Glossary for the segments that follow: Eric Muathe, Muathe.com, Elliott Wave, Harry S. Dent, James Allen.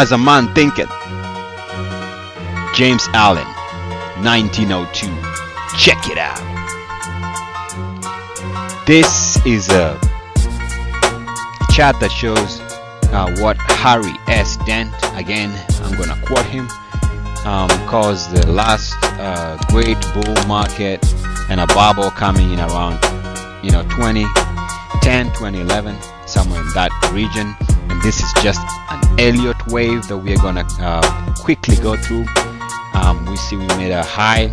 As a Man Thinketh, James Allen, 1902. Check it out. This is a chart that shows what Harry S. Dent, again I'm gonna quote him, caused the last great bull market and a bubble coming in around 2010, 2011, somewhere in that region. And this is just an Elliott wave that we are gonna quickly go through. We see we made a high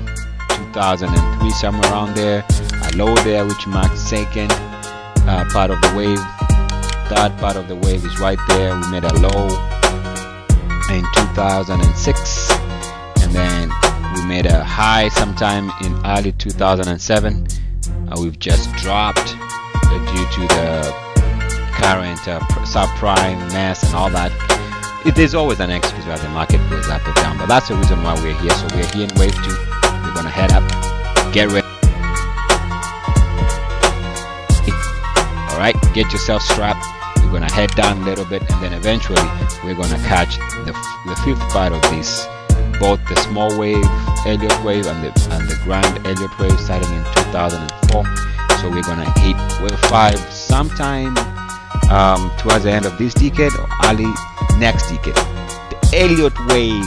2003 somewhere around there, a low there which marks second part of the wave. That part of the wave is right there. We made a low in 2006, and then we made a high sometime in early 2007. We've just dropped due to the current subprime mess and all that. There's always an excuse why the market goes up and down, but that's the reason why we're here. So we're here in wave 2. We're gonna head up, get ready. Alright, get yourself strapped. We're gonna head down a little bit, and then eventually we're gonna catch the fifth part of this, both the small wave Elliott wave and the grand Elliott wave starting in 2004. So we're gonna hit wave 5 sometime towards the end of this decade or early next decade. The Elliott wave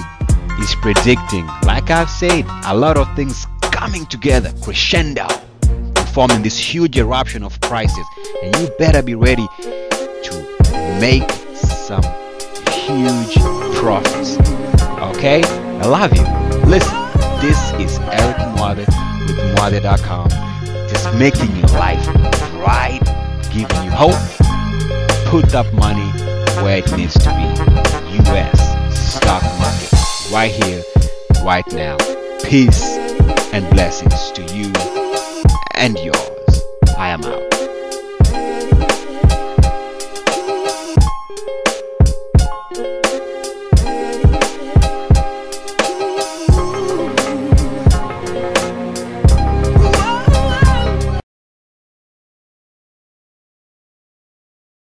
is predicting, like I've said, a lot of things coming together, crescendo, forming this huge eruption of prices, and you better be ready to make some huge profits. Okay, I love you. Listen, this is Eric Muathe with Muathe.com, just making your life bright, giving you hope. Put that money where it needs to be. U.S. stock market, right here, right now. Peace and blessings to you and yours. I am out.